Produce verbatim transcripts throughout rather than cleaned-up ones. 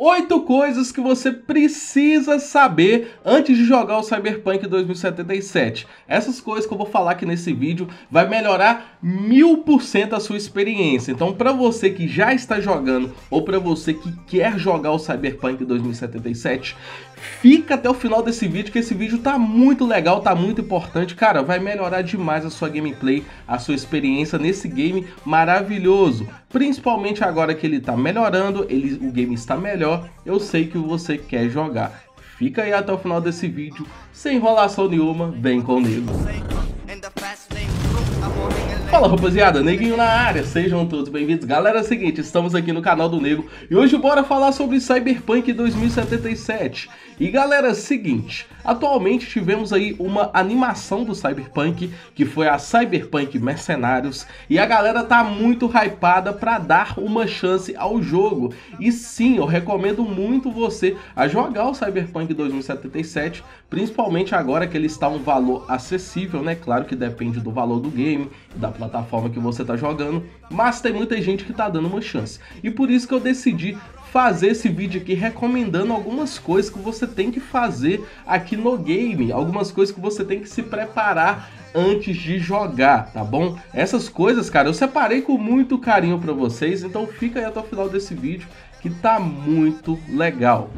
oito coisas que você precisa saber antes de jogar o Cyberpunk dois mil e setenta e sete. Essas coisas que eu vou falar aqui nesse vídeo vai melhorar mil por cento a sua experiência. Então, para você que já está jogando ou para você que quer jogar o Cyberpunk dois mil e setenta e sete, fica até o final desse vídeo, que esse vídeo tá muito legal, tá muito importante. Cara, vai melhorar demais a sua gameplay, a sua experiência nesse game maravilhoso. Principalmente agora que ele tá melhorando, ele, o game está melhor, eu sei que você quer jogar. Fica aí até o final desse vídeo, sem enrolação nenhuma, vem comigo. Fala, rapaziada, Neguinho na área, sejam todos bem-vindos. Galera, é o seguinte, estamos aqui no canal do Nego e hoje bora falar sobre Cyberpunk dois mil e setenta e sete. E galera, é o seguinte, atualmente tivemos aí uma animação do Cyberpunk, que foi a Cyberpunk Mercenários, e a galera tá muito hypada pra dar uma chance ao jogo. E sim, eu recomendo muito você a jogar o Cyberpunk dois mil e setenta e sete, principalmente agora que ele está um valor acessível, né? Claro que depende do valor do game, da plataforma que você tá jogando, mas tem muita gente que tá dando uma chance. E por isso que eu decidi fazer esse vídeo aqui recomendando algumas coisas que você tem que fazer aqui no game, algumas coisas que você tem que se preparar antes de jogar, tá bom? Essas coisas, cara, eu separei com muito carinho pra vocês, então fica aí até o final desse vídeo, que tá muito legal.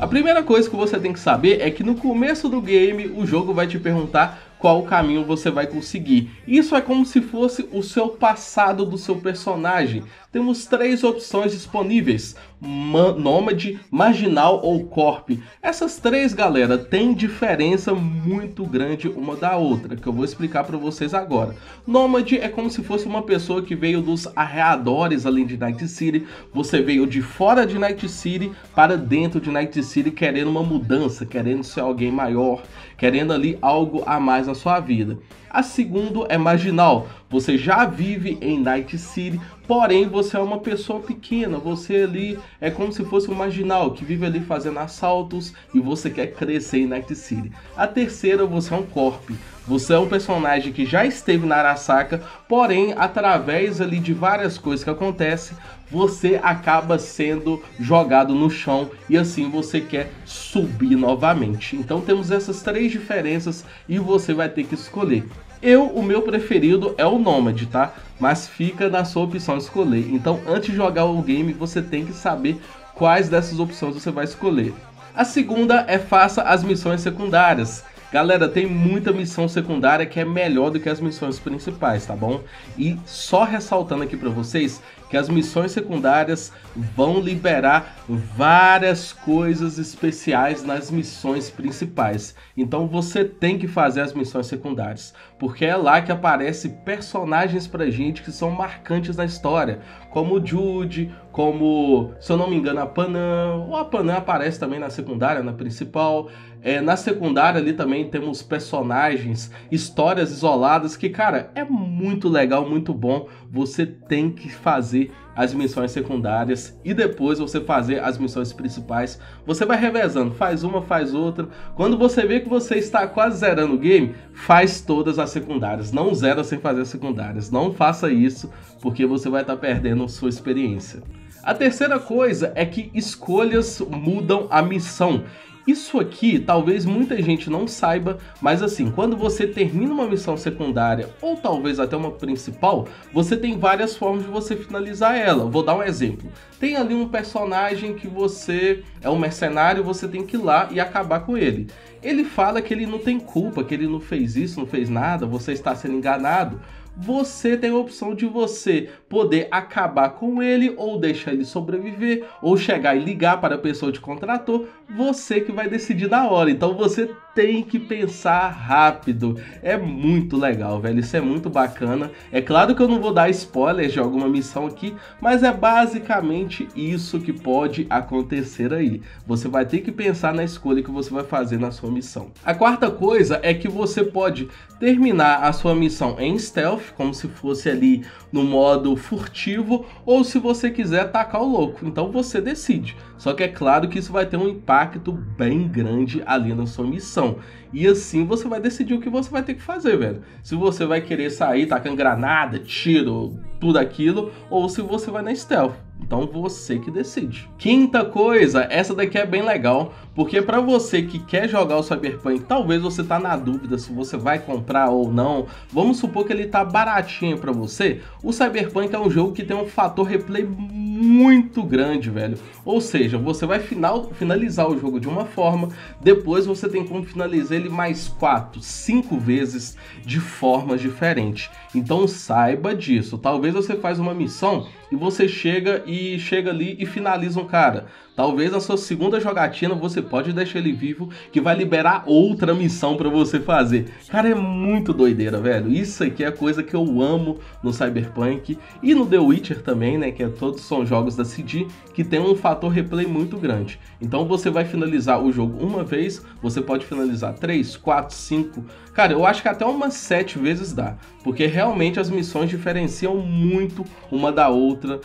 A primeira coisa que você tem que saber é que no começo do game o jogo vai te perguntar qual caminho você vai conseguir. Isso é como se fosse o seu passado do seu personagem. Temos três opções disponíveis: Nômade, Marginal ou Corp. Essas três, galera, tem diferença muito grande uma da outra, que eu vou explicar para vocês agora. Nômade é como se fosse uma pessoa que veio dos arredores além de Night City. Você veio de fora de Night City para dentro de Night City, querendo uma mudança, querendo ser alguém maior, querendo ali algo a mais na sua vida. A segunda é Marginal. Você já vive em Night City, porém você é uma pessoa pequena, você ali é como se fosse um marginal que vive ali fazendo assaltos e você quer crescer em Night City. A terceira, você é um corp. Você é um personagem que já esteve na Arasaka, porém através ali de várias coisas que acontecem, você acaba sendo jogado no chão e assim você quer subir novamente. Então temos essas três diferenças e você vai ter que escolher. Eu, o meu preferido é o Nômade, tá? Mas fica na sua opção escolher. Então antes de jogar o game você tem que saber quais dessas opções você vai escolher. A segunda é faça as missões secundárias. Galera, tem muita missão secundária que é melhor do que as missões principais, tá bom? E só ressaltando aqui pra vocês que as missões secundárias vão liberar várias coisas especiais nas missões principais. Então você tem que fazer as missões secundárias, porque é lá que aparecem personagens pra gente que são marcantes na história, como o Jude, como, se eu não me engano, a Panam. Ou a Panam aparece também na secundária, na principal. É, na secundária ali também temos personagens, histórias isoladas, que, cara, é muito legal, muito bom. Você tem que fazer as missões secundárias e depois você fazer as missões principais. Você vai revezando, faz uma, faz outra. Quando você vê que você está quase zerando o game, faz todas as secundárias. Não zera sem fazer as secundárias. Não faça isso, porque você vai estar perdendo sua experiência. A terceira coisa é que escolhas mudam a missão. Isso aqui talvez muita gente não saiba, mas assim, quando você termina uma missão secundária ou talvez até uma principal, você tem várias formas de você finalizar ela. Vou dar um exemplo. Tem ali um personagem que você é um mercenário, você tem que ir lá e acabar com ele. Ele fala que ele não tem culpa, que ele não fez isso, não fez nada, você está sendo enganado. Você tem a opção de você poder acabar com ele, ou deixar ele sobreviver, ou chegar e ligar para a pessoa que contratou. Você que vai decidir na hora, então você tem que pensar rápido. É muito legal, velho, isso é muito bacana. É claro que eu não vou dar spoilers de alguma missão aqui, mas é basicamente isso que pode acontecer aí. Você vai ter que pensar na escolha que você vai fazer na sua missão. A quarta coisa é que você pode terminar a sua missão em stealth, como se fosse ali no modo furtivo, ou se você quiser atacar o louco, então você decide. Só que é claro que isso vai ter um impacto bem grande ali na sua missão, e assim você vai decidir o que você vai ter que fazer, velho. Se você vai querer sair tacando granada, tiro, tudo aquilo, ou se você vai na stealth. então você que decide. Quinta coisa, essa daqui é bem legal, porque para você que quer jogar o Cyberpunk, talvez você tá na dúvida se você vai comprar ou não, vamos supor que ele tá baratinho para você, o Cyberpunk é um jogo que tem um fator replay muito grande, velho. Ou seja, você vai final, finalizar o jogo de uma forma, depois você tem como finalizar ele mais quatro, cinco vezes de formas diferentes. Então saiba disso. Talvez você faz uma missão e você chega e chega ali e finaliza um cara. Talvez a sua segunda jogatina você pode deixar ele vivo, que vai liberar outra missão para você fazer. Cara, é muito doideira, velho. Isso aqui é a coisa que eu amo no Cyberpunk e no The Witcher também, né? Que é, todos são jogos da C D que tem um fator replay muito grande. Então você vai finalizar o jogo uma vez, você pode finalizar três, quatro, cinco. Cara, eu acho que até umas sete vezes dá, porque realmente as missões diferenciam muito uma da outra,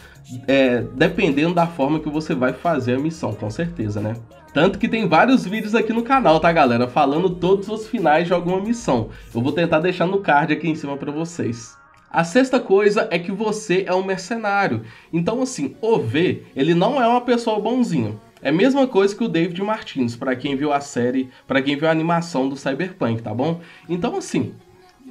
é, dependendo da forma que você vai fazer a missão, com certeza, né? Tanto que tem vários vídeos aqui no canal, tá, galera? Falando todos os finais de alguma missão. Eu vou tentar deixar no card aqui em cima pra vocês. A sexta coisa é que você é um mercenário. Então, assim, o V, ele não é uma pessoa bonzinha. É a mesma coisa que o David Martinez, pra quem viu a série, pra quem viu a animação do Cyberpunk, tá bom? Então, assim,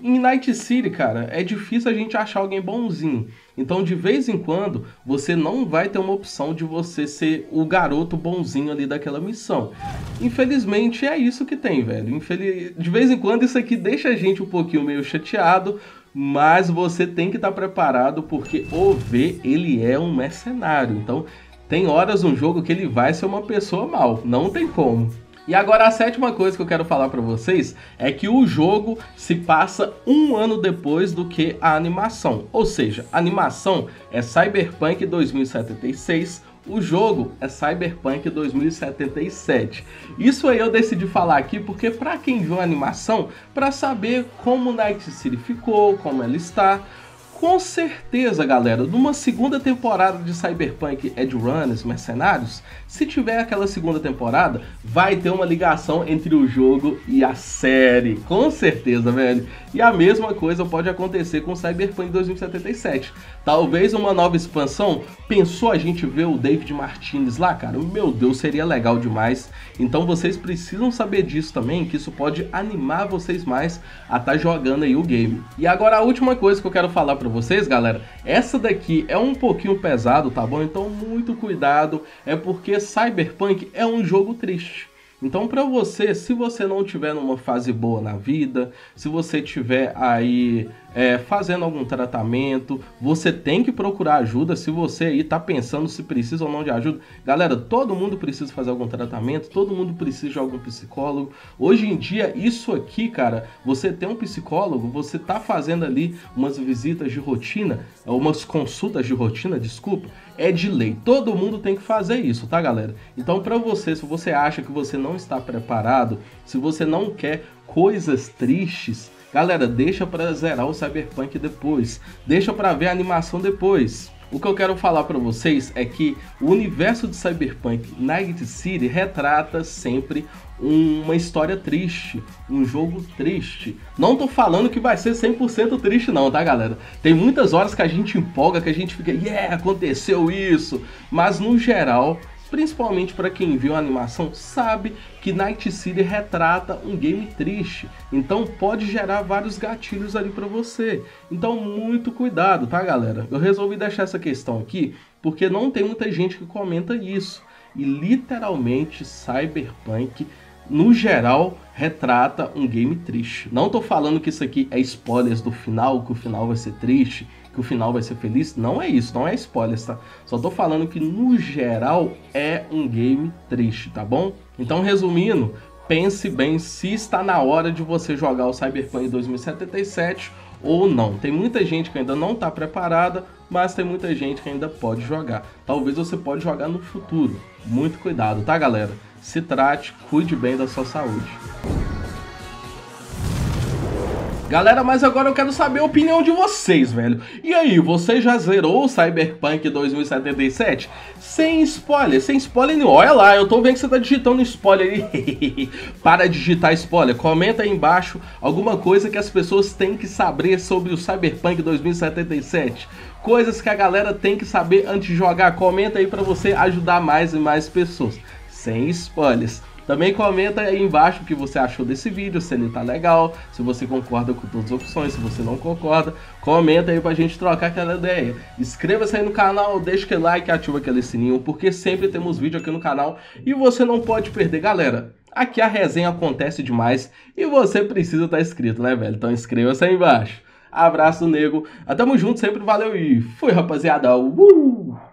em Night City, cara, é difícil a gente achar alguém bonzinho. Então, de vez em quando, você não vai ter uma opção de você ser o garoto bonzinho ali daquela missão. Infelizmente, é isso que tem, velho. Infeliz... De vez em quando, isso aqui deixa a gente um pouquinho meio chateado, mas você tem que estar preparado, porque o V, ele é um mercenário. Então, tem horas no jogo que ele vai ser uma pessoa mal. Não tem como. E agora a sétima coisa que eu quero falar pra vocês é que o jogo se passa um ano depois do que a animação. Ou seja, a animação é Cyberpunk dois mil e setenta e seis, o jogo é Cyberpunk dois mil e setenta e sete. Isso aí eu decidi falar aqui porque, pra quem viu a animação, pra saber como Night City ficou, como ela está. Com certeza, galera, numa segunda temporada de Cyberpunk Edgerunners, Mercenários, se tiver aquela segunda temporada, vai ter uma ligação entre o jogo e a série, com certeza, velho. E a mesma coisa pode acontecer com Cyberpunk dois mil e setenta e sete. Talvez uma nova expansão, pensou a gente ver o David Martinez lá, cara? Meu Deus, seria legal demais. Então vocês precisam saber disso também, que isso pode animar vocês mais a estar jogando aí o game. E agora a última coisa que eu quero falar pra vocês, galera, essa daqui é um pouquinho pesado, tá bom? Então muito cuidado, é porque Cyberpunk é um jogo triste. Então pra você, se você não tiver numa fase boa na vida, se você tiver aí é, fazendo algum tratamento, você tem que procurar ajuda. Se você aí tá pensando se precisa ou não de ajuda, galera, todo mundo precisa fazer algum tratamento, todo mundo precisa de algum psicólogo. Hoje em dia, isso aqui, cara, você tem um psicólogo, você tá fazendo ali umas visitas de rotina, umas consultas de rotina, desculpa, é de lei, todo mundo tem que fazer isso, tá, galera? Então pra você, se você acha que você não está preparado, se você não quer coisas tristes, galera, deixa para zerar o Cyberpunk depois, deixa para ver a animação depois. O que eu quero falar para vocês é que o universo de Cyberpunk Night City retrata sempre uma história triste, um jogo triste. Não tô falando que vai ser cem por cento triste não, tá, galera? Tem muitas horas que a gente empolga, que a gente fica, yeah, aconteceu isso, mas no geral, principalmente para quem viu a animação, sabe que Night City retrata um game triste. Então pode gerar vários gatilhos ali para você. Então muito cuidado, tá, galera? Eu resolvi deixar essa questão aqui porque não tem muita gente que comenta isso. E literalmente Cyberpunk, no geral, retrata um game triste. Não tô falando que isso aqui é spoilers do final, que o final vai ser triste, que o final vai ser feliz, não é isso, não é spoilers, tá? Só tô falando que no geral é um game triste, tá bom? Então, resumindo, pense bem se está na hora de você jogar o Cyberpunk dois mil e setenta e sete ou não. Tem muita gente que ainda não tá preparada, mas tem muita gente que ainda pode jogar. Talvez você pode jogar no futuro. Muito cuidado, tá, galera? Se trate, cuide bem da sua saúde. Galera, mas agora eu quero saber a opinião de vocês, velho. E aí, você já zerou o Cyberpunk dois mil e setenta e sete? Sem spoiler, sem spoiler nenhum. Olha lá, eu tô vendo que você tá digitando spoiler aí. Para digitar spoiler, comenta aí embaixo alguma coisa que as pessoas têm que saber sobre o Cyberpunk dois mil e setenta e sete. Coisas que a galera tem que saber antes de jogar. Comenta aí pra você ajudar mais e mais pessoas. Sem spoilers. Também comenta aí embaixo o que você achou desse vídeo, se ele tá legal, se você concorda com todas as opções, se você não concorda, comenta aí pra gente trocar aquela ideia. Inscreva-se aí no canal, deixa aquele like, ativa aquele sininho, porque sempre temos vídeo aqui no canal e você não pode perder, galera. Aqui a resenha acontece demais e você precisa estar inscrito, né, velho? Então inscreva-se aí embaixo. Abraço, nego. Tamo junto sempre, valeu e fui, rapaziada. Uh!